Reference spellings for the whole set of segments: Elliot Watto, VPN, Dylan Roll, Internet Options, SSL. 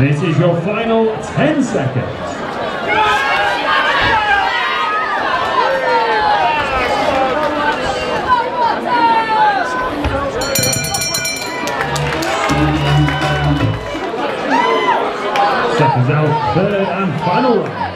This is your final 10 seconds. Seconds out, third and final round.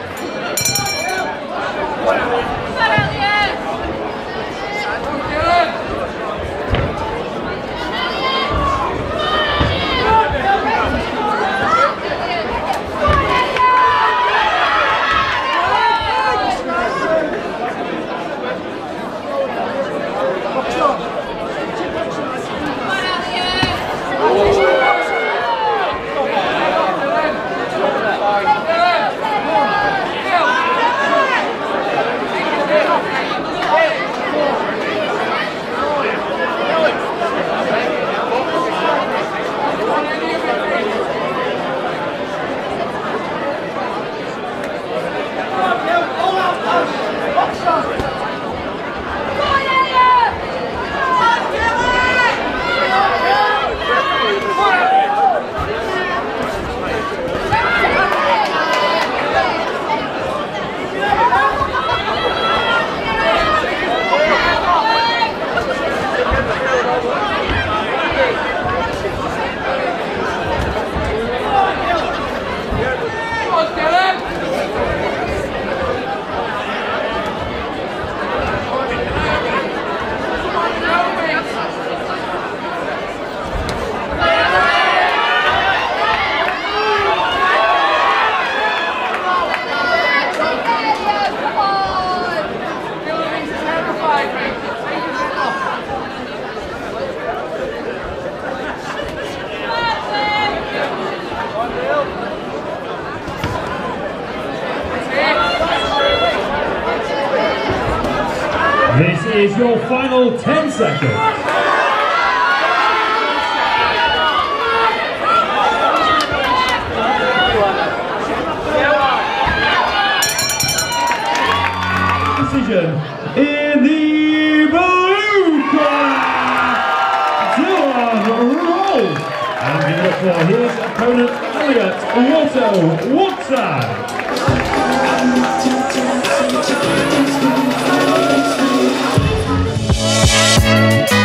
This is your final 10 seconds. Decision in the blue corner, Dylan Roll. And in the floor, his opponent, Elliot Watto. Watto.